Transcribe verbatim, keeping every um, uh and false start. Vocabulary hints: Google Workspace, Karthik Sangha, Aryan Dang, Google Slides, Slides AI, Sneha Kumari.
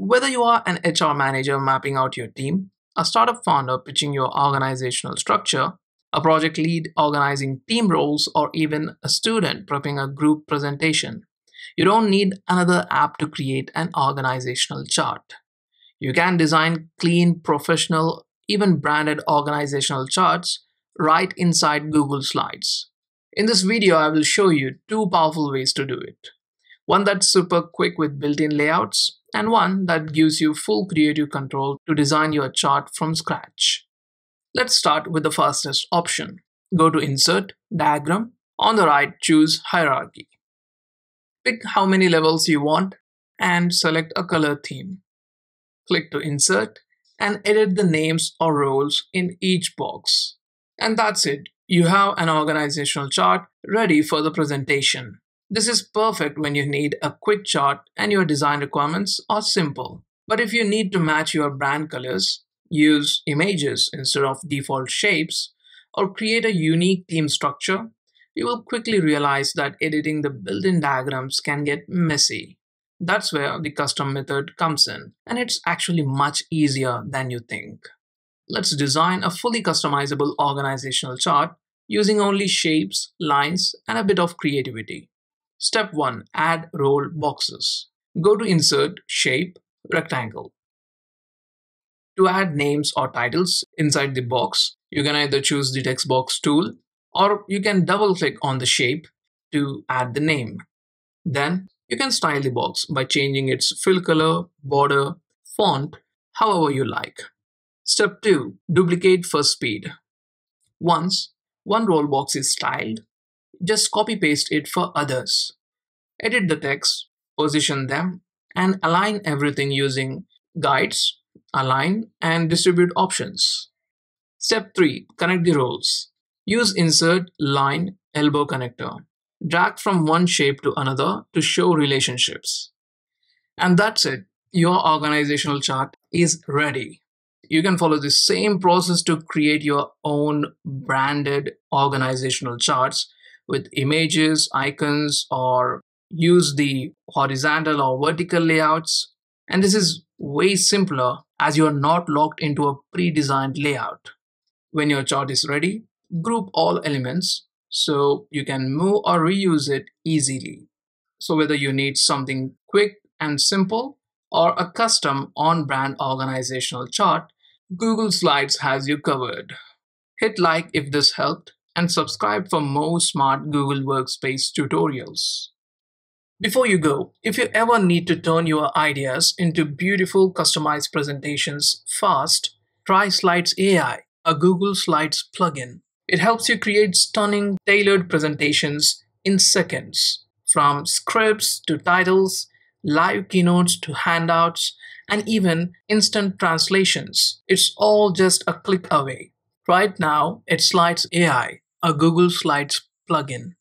Whether you are an H R manager mapping out your team, a startup founder pitching your organizational structure, a project lead organizing team roles, or even a student prepping a group presentation, you don't need another app to create an organizational chart. You can design clean, professional, even branded organizational charts right inside Google Slides. In this video, I will show you two powerful ways to do it. One that's super quick with built-in layouts, and one that gives you full creative control to design your chart from scratch. Let's start with the fastest option. Go to Insert, Diagram. On the right, choose Hierarchy. Pick how many levels you want and select a color theme. Click to Insert and edit the names or roles in each box. And that's it. You have an organizational chart ready for the presentation. This is perfect when you need a quick chart and your design requirements are simple. But if you need to match your brand colors, use images instead of default shapes, or create a unique theme structure, you will quickly realize that editing the built-in diagrams can get messy. That's where the custom method comes in, and it's actually much easier than you think. Let's design a fully customizable organizational chart using only shapes, lines, and a bit of creativity. Step one, add role boxes. Go to Insert, Shape, Rectangle. To add names or titles inside the box, you can either choose the text box tool or you can double click on the shape to add the name. Then you can style the box by changing its fill color, border, font, however you like. Step two, duplicate for speed. Once one role box is styled, just copy paste it for others. Edit the text, position them, and align everything using guides, align, and distribute options. Step three, connect the roles. Use Insert, Line, Elbow connector. Drag from one shape to another to show relationships. And that's it. Your organizational chart is ready. You can follow the same process to create your own branded organizational charts with images, icons, or use the horizontal or vertical layouts. And this is way simpler as you are not locked into a pre-designed layout. When your chart is ready, group all elements so you can move or reuse it easily. So whether you need something quick and simple or a custom on-brand organizational chart, Google Slides has you covered. Hit like if this helped and subscribe for more smart Google Workspace tutorials. Before you go, if you ever need to turn your ideas into beautiful customized presentations fast, try Slides A I, a Google Slides plugin. It helps you create stunning, tailored presentations in seconds. From scripts to titles, live keynotes to handouts, and even instant translations. It's all just a click away. Right now, it's Slides A I, a Google Slides plugin.